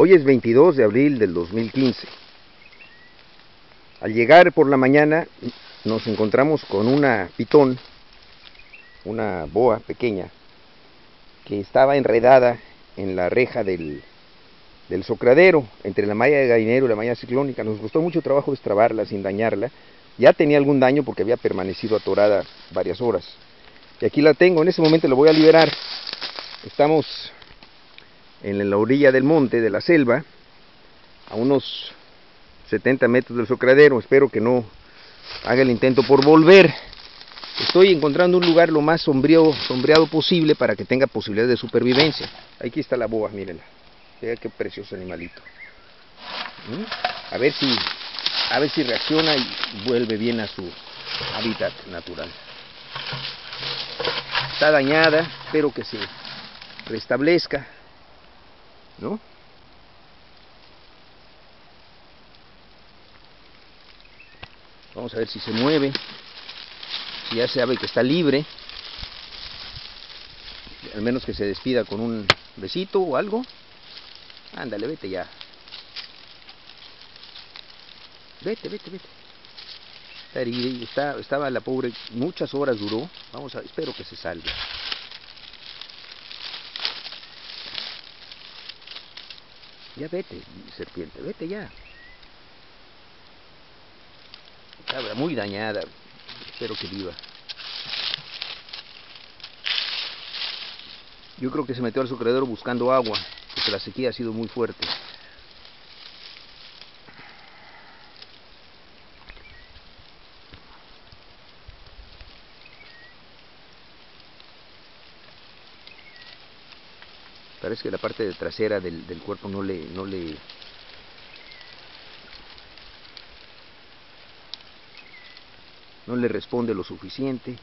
Hoy es 22 de abril del 2015. Al llegar por la mañana nos encontramos con una pitón, una boa pequeña, que estaba enredada en la reja del socradero, entre la malla de gallinero y la malla ciclónica. Nos costó mucho trabajo destrabarla sin dañarla. Ya tenía algún daño porque había permanecido atorada varias horas. Y aquí la tengo, en ese momento la voy a liberar. Estamos en la orilla del monte, de la selva, a unos 70 metros del socradero. Espero que no haga el intento por volver. Estoy encontrando un lugar lo más sombreado posible para que tenga posibilidad de supervivencia. Aquí está la boa, mírenla. Vean qué precioso animalito. A ver si reacciona y vuelve bien a su hábitat natural. Está dañada, espero que se restablezca, ¿no? Vamos a ver si se mueve, si ya sabe que está libre, al menos que se despida con un besito o algo. Ándale, vete ya. Vete. Está herida y estaba la pobre, muchas horas duró. Espero que se salve. Ya vete, serpiente, vete ya. Estaba muy dañada, espero que viva. Yo creo que se metió al socradero buscando agua, porque la sequía ha sido muy fuerte. Parece que la parte de trasera del cuerpo no le responde lo suficiente.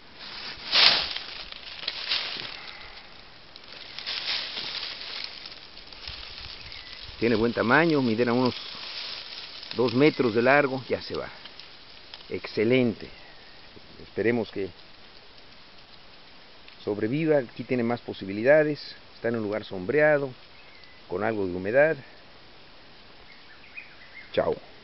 Tiene buen tamaño, miden a unos 2 metros de largo, ya se va. Excelente. Esperemos que sobreviva, aquí tiene más posibilidades. Está en un lugar sombreado, con algo de humedad. Chao.